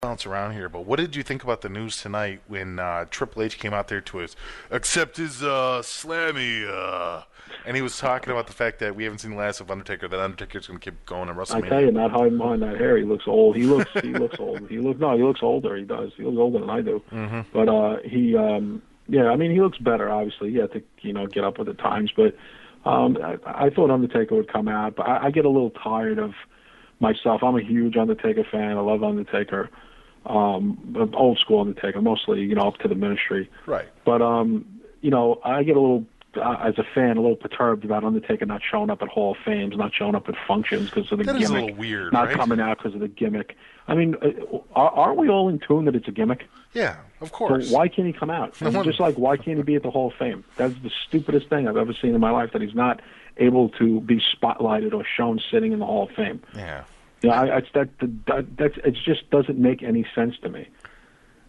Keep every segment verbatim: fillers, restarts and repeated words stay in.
bounce around here, but what did you think about the news tonight when uh, Triple H came out there to his, accept his uh, Slammy, uh, and he was talking about the fact that we haven't seen the last of Undertaker, that Undertaker's going to keep going on WrestleMania. I tell you, not hiding behind that hair, he looks old. He looks, he looks old. He looks, no, he looks older. He does. He looks older than I do. Mm-hmm. But uh, he, um, yeah, I mean, he looks better. Obviously, he had to, you know, get up with the times. But um, I, I thought Undertaker would come out, but I, I get a little tired of myself. I'm a huge Undertaker fan. I love Undertaker. Um, old school Undertaker, mostly, you know, up to the Ministry. Right. But, um, you know, I get a little, uh, as a fan, a little perturbed about Undertaker not showing up at Hall of Fames, not showing up at functions because of the that gimmick. That is a little weird, Not right? coming out because of the gimmick. I mean, are, aren't we all in tune that it's a gimmick? Yeah, of course. So why can't he come out? I mean, just like, why can't he be at the Hall of Fame? That's the stupidest thing I've ever seen in my life, that he's not able to be spotlighted or shown sitting in the Hall of Fame. Yeah. You know, I, it's that, that, that it just doesn't make any sense to me.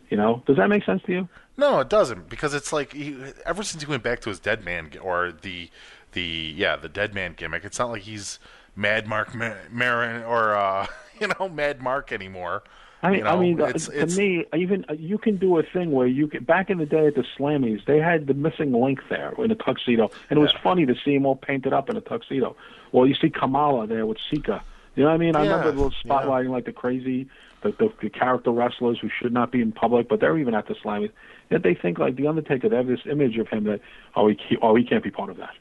You know, does that make sense to you? No, it doesn't, because it's like he, ever since he went back to his dead man or the the yeah the dead man gimmick, it's not like he's Mad Mark Maron or uh, you know Mad Mark anymore. I mean, you know, I mean, it's, to it's, me, even you can do a thing where you can, back in the day at the Slammies, they had the missing link there in a tuxedo, and it was yeah. funny to see him all painted up in a tuxedo. Well, you see Kamala there with Sika. You know what I mean? Yeah, I remember the spotlighting yeah. like the crazy, the, the, the character wrestlers who should not be in public, but they're even at the Slammies. Yet they think like the Undertaker, they have this image of him that oh he oh he can't be part of that.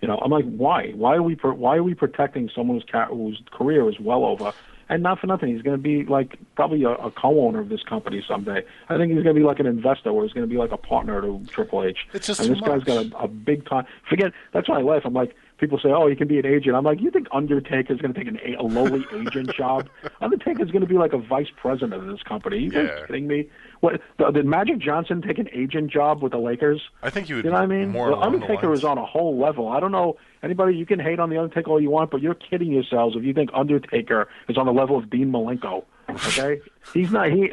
You know, I'm like, why? Why are we why are we protecting someone whose, whose career is well over? And not for nothing, he's going to be like probably a, a co-owner of this company someday. I think he's going to be like an investor, or he's going to be like a partner to Triple H. It's just and this much. guy's got a, a big time. Forget that's why I laugh. I'm like, people say, "Oh, he can be an agent." I'm like, you think Undertaker's going to take an a, a lowly agent job? Undertaker's going to be like a vice president of this company. Are you yeah. kidding me? What the, did Magic Johnson take an agent job with the Lakers? I think you would. You know what I mean? More well, Undertaker is on a whole level. I don't know. Anybody, you can hate on the Undertaker all you want, but you're kidding yourselves if you think Undertaker is on the level of Dean Malenko. Okay, he's not. He,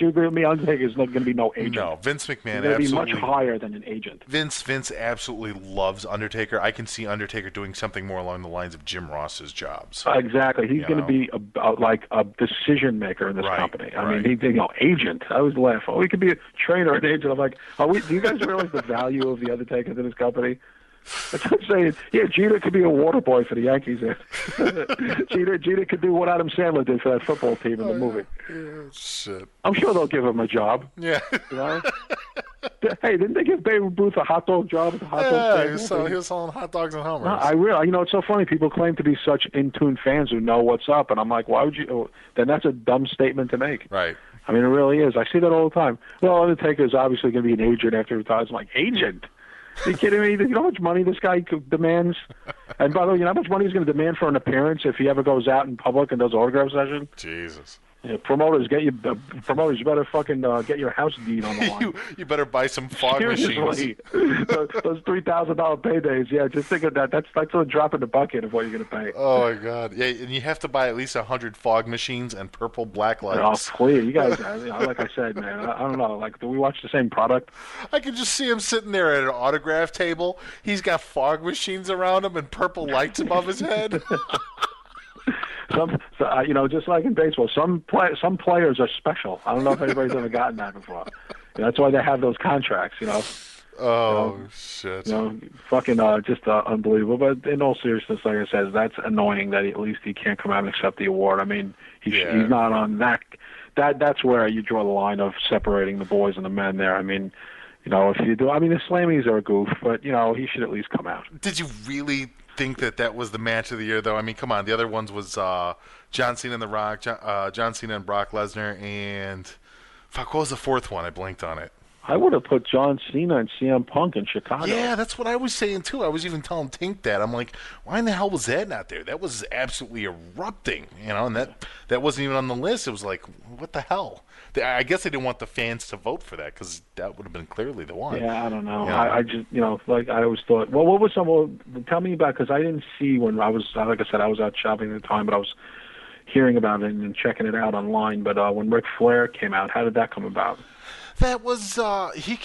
you agree with me? Undertaker's not going to be no agent. No, Vince McMahon. He's going to be much higher than an agent. Vince, Vince absolutely loves Undertaker. I can see Undertaker doing something more along the lines of Jim Ross's job. So, exactly. He's going to be a, a, like a decision maker in this right, company. I right. mean, he, you know, agent. I always laugh. Oh, he could be a trainer, an agent. I'm like, are we, do you guys realize the value of the Undertaker to this company? That's what I'm saying. Yeah, Jeter could be a water boy for the Yankees. Jeter, Jeter could do what Adam Sandler did for that football team in the movie. Oh, shit. I'm sure they'll give him a job. Yeah. You know? Hey, didn't they give Babe Ruth a hot dog job? At the hot yeah, dog yeah so he was selling hot dogs and Hummers. No, I realize, you know, it's so funny. People claim to be such in-tune fans who know what's up, and I'm like, why would you? Then that's a dumb statement to make. Right. I mean, it really is. I see that all the time. Well, Undertaker is obviously going to be an agent after he retires. I'm like, agent? Are you kidding me? You know how much money this guy demands? And by the way, you know how much money he's going to demand for an appearance if he ever goes out in public and does an autograph session? Jesus. Yeah, promoters, get you, uh, promoters, you better fucking uh, get your house deed on the line. you, you better buy some fog Seriously. machines. those those three thousand dollar paydays, yeah, just think of that. That's, that's a drop in the bucket of what you're going to pay. Oh, my God. Yeah, and you have to buy at least one hundred fog machines and purple black lights. Oh, please. You guys, you know, like I said, man, I, I don't know. Like, do we watch the same product? I can just see him sitting there at an autograph table. He's got fog machines around him and purple lights above his head. Some, so, uh, you know, just like in baseball, some play, some players are special. I don't know if anybody's ever gotten that before. You know, that's why they have those contracts, you know. Oh, you know, shit. You know, fucking uh, just uh, unbelievable. But in all seriousness, like I said, that's annoying that he, at least he can't come out and accept the award. I mean, he, yeah. he's not on that. That That's where you draw the line of separating the boys and the men there. I mean, you know, if you do, I mean, the Slammies are a goof, but, you know, he should at least come out. Did you really think that that was the match of the year, though? I mean, come on. The other ones was uh, John Cena and The Rock, John, uh, John Cena and Brock Lesnar, and fuck, what was the fourth one? I blanked on it. I would have put John Cena and C M Punk in Chicago. Yeah, that's what I was saying, too. I was even telling Tink that. I'm like, why in the hell was that not there? That was absolutely erupting, you know, and that, that wasn't even on the list. It was like, what the hell? I guess they didn't want the fans to vote for that because that would have been clearly the one. Yeah, I don't know. You know? I, I just, you know, like I always thought, well, what was some, well, tell me about, because I didn't see when I was, like I said, I was out shopping at the time, but I was hearing about it and checking it out online. But uh, when Ric Flair came out, how did that come about? That was, uh, he